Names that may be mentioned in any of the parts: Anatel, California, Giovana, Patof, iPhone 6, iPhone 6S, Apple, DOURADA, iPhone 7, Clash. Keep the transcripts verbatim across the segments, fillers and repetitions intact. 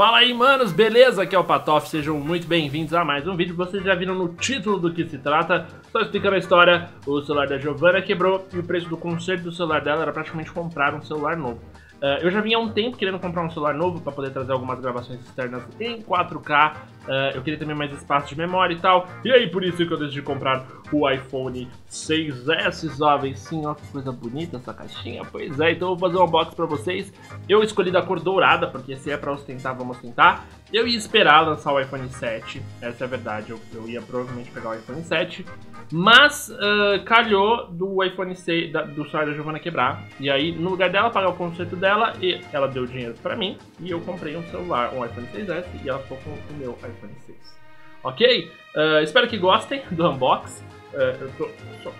Fala aí, manos, beleza? Aqui é o Patof, sejam muito bem-vindos a mais um vídeo. Vocês já viram no título do que se trata, só explicando a história, o celular da Giovana quebrou e o preço do conserto do celular dela era praticamente comprar um celular novo. Uh, eu já vinha há um tempo querendo comprar um celular novo para poder trazer algumas gravações externas em quatro K, uh, eu queria também mais espaço de memória e tal, e aí por isso que eu decidi comprar o iPhone seis S, jovens. Sim, olha que coisa bonita essa caixinha, pois é, então eu vou fazer um unboxing para vocês. Eu escolhi da cor dourada, porque se é para ostentar, vamos ostentar. Eu ia esperar lançar o iPhone sete, essa é a verdade, eu, eu ia provavelmente pegar o iPhone sete, mas uh, calhou do iPhone seis, da, do celular da Giovana quebrar, e aí no lugar dela pagar o conserto dela, e ela deu dinheiro pra mim, e eu comprei um celular, um iPhone seis S, e ela ficou com o meu iPhone seis, ok? Uh, espero que gostem do unboxing, uh, eu tô só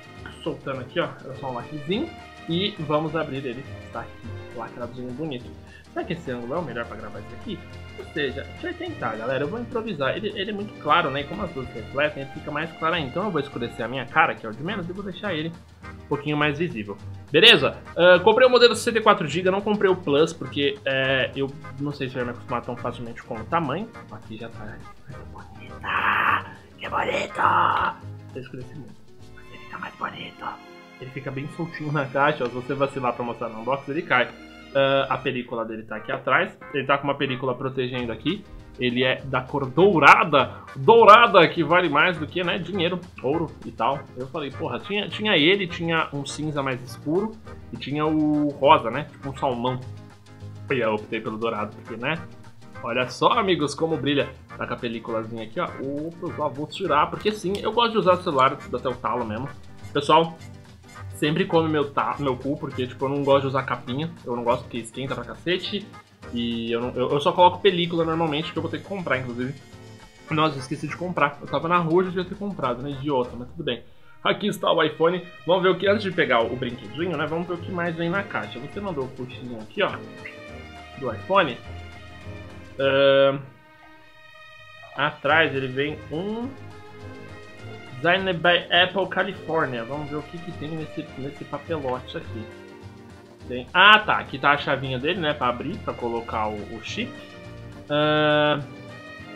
soltando aqui, ó, é só um lacrezinho, e vamos abrir ele, tá aqui, lacradinho bonito. Será que esse ângulo é o melhor pra gravar isso aqui? Ou seja, deixa eu tentar, galera, eu vou improvisar. Ele, ele é muito claro, né? E como as luzes refletem, ele fica mais claro ainda. Então eu vou escurecer a minha cara, que é o de menos, e vou deixar ele um pouquinho mais visível. Beleza? Uh, comprei o modelo sessenta e quatro gigas, não comprei o Plus, porque uh, eu não sei se eu ia me acostumar tão facilmente com o tamanho. Aqui já tá... Ah, que bonito! Eu escureci muito, mas ele fica mais bonito. Ele fica bem soltinho na caixa, ó. Se você vacilar pra mostrar no unboxing, ele cai. Uh, a película dele tá aqui atrás, ele tá com uma película protegendo aqui, ele é da cor dourada, dourada que vale mais do que, né, dinheiro, ouro e tal. Eu falei, porra, tinha, tinha ele, tinha um cinza mais escuro e tinha o rosa, né, tipo um salmão, e eu optei pelo dourado, porque, né, olha só, amigos, como brilha. Tá com a películazinha aqui, ó, opa, vou tirar, porque sim, eu gosto de usar o celular até o talo mesmo, pessoal. Sempre come meu, tá, meu cu, porque tipo, eu não gosto de usar capinha, eu não gosto porque esquenta pra cacete, e eu, não, eu, eu só coloco película normalmente, que eu vou ter que comprar, inclusive. Nossa, esqueci de comprar, eu tava na rua e já devia ter comprado, né, idiota, mas tudo bem. Aqui está o iPhone, vamos ver o que, antes de pegar o brinquedinho, né, vamos ver o que mais vem na caixa. Você mandou o puxinho aqui, ó, do iPhone. Uh, atrás ele vem um... Designed by Apple, California. Vamos ver o que, que tem nesse, nesse papelote aqui. Tem... Ah, tá. Aqui tá a chavinha dele, né? Pra abrir, pra colocar o, o chip. Uh,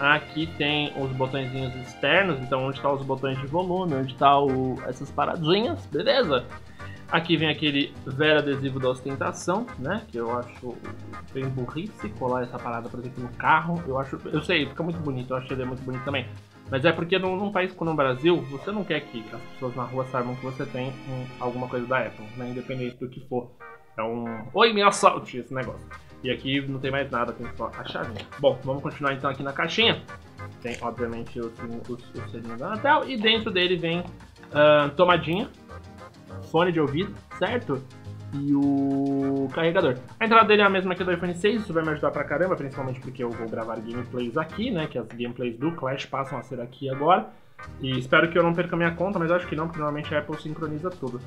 aqui tem os botõezinhos externos. Então, onde tá os botões de volume, onde tá o, essas paradinhas. Beleza? Aqui vem aquele velho adesivo da ostentação, né? Que eu acho bem burrice colar essa parada, por exemplo, no carro. Eu acho... Eu sei, fica muito bonito. Eu acho ele muito bonito também. Mas é porque num, num país como o Brasil, você não quer que as pessoas na rua saibam que você tem um, alguma coisa da Apple, né? Independente do que for. É um... Oi, me assalte esse negócio. E aqui não tem mais nada, tem só a chavinha. Bom, vamos continuar então aqui na caixinha. Tem, obviamente, o, o, o selinho da Anatel. E dentro dele vem uh, tomadinha, fone de ouvido, certo? E o carregador. A entrada dele é a mesma que do iPhone seis, isso vai me ajudar pra caramba, principalmente porque eu vou gravar gameplays aqui, né, que as gameplays do Clash passam a ser aqui agora, e espero que eu não perca minha conta, mas acho que não, porque normalmente a Apple sincroniza tudo.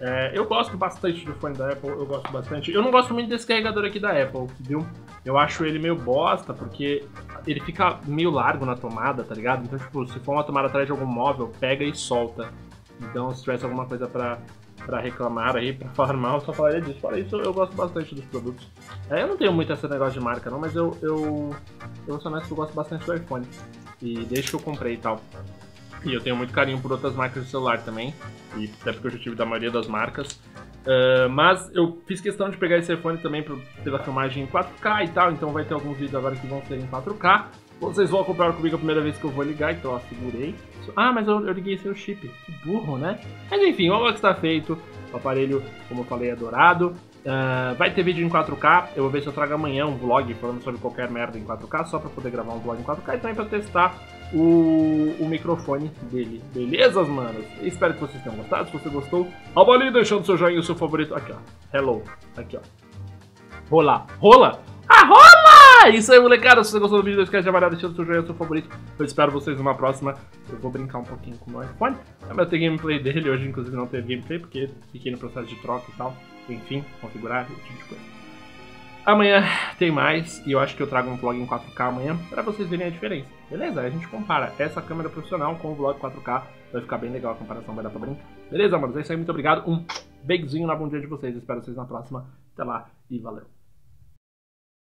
É, eu gosto bastante do fone da Apple, eu gosto bastante, eu não gosto muito desse carregador aqui da Apple, viu? Eu acho ele meio bosta, porque ele fica meio largo na tomada, tá ligado? Então, tipo, se for uma tomada atrás de algum móvel, pega e solta. Então, se tivesse alguma coisa pra... Pra reclamar aí, pra falar mal, só falaria disso. Fora isso, eu gosto bastante dos produtos. É, eu não tenho muito esse negócio de marca, não, mas eu, eu, eu sou honesto que eu gosto bastante do iPhone. E desde que eu comprei e tal. E eu tenho muito carinho por outras marcas de celular também. E até porque eu já tive da maioria das marcas. Uh, mas eu fiz questão de pegar esse iPhone também pela filmagem em quatro K e tal. Então vai ter alguns vídeos agora que vão ser em quatro K. Vocês vão acompanhar comigo a primeira vez que eu vou ligar, então ó, segurei. Ah, mas eu, eu liguei sem o chip, que burro, né? Mas enfim, o unboxing está feito, o aparelho, como eu falei, é dourado. Uh, vai ter vídeo em quatro K, eu vou ver se eu trago amanhã um vlog falando sobre qualquer merda em quatro K, só para poder gravar um vlog em quatro K e também para testar o, o microfone dele. Beleza, manos? Espero que vocês tenham gostado, se você gostou, avalie deixando seu joinha e o seu favorito. Aqui, ó, hello, aqui, ó. Rola, rola! Ah, rola! É isso aí, molecada, se você gostou do vídeo, não esquece de avaliar, deixando o seu joinha, seu favorito. Eu espero vocês numa próxima. Eu vou brincar um pouquinho com o meu iPhone. Eu vou ter gameplay dele hoje, inclusive não teve gameplay, porque fiquei no processo de troca e tal. Enfim, configurar esse tipo de coisa. Amanhã tem mais, e eu acho que eu trago um vlog em quatro K amanhã, pra vocês verem a diferença. Beleza? Aí a gente compara essa câmera profissional com o vlog quatro K, vai ficar bem legal a comparação, vai dar pra brincar. Beleza, mano? É isso aí, muito obrigado. Um beijozinho na bom dia de vocês, espero vocês na próxima. Até lá, e valeu.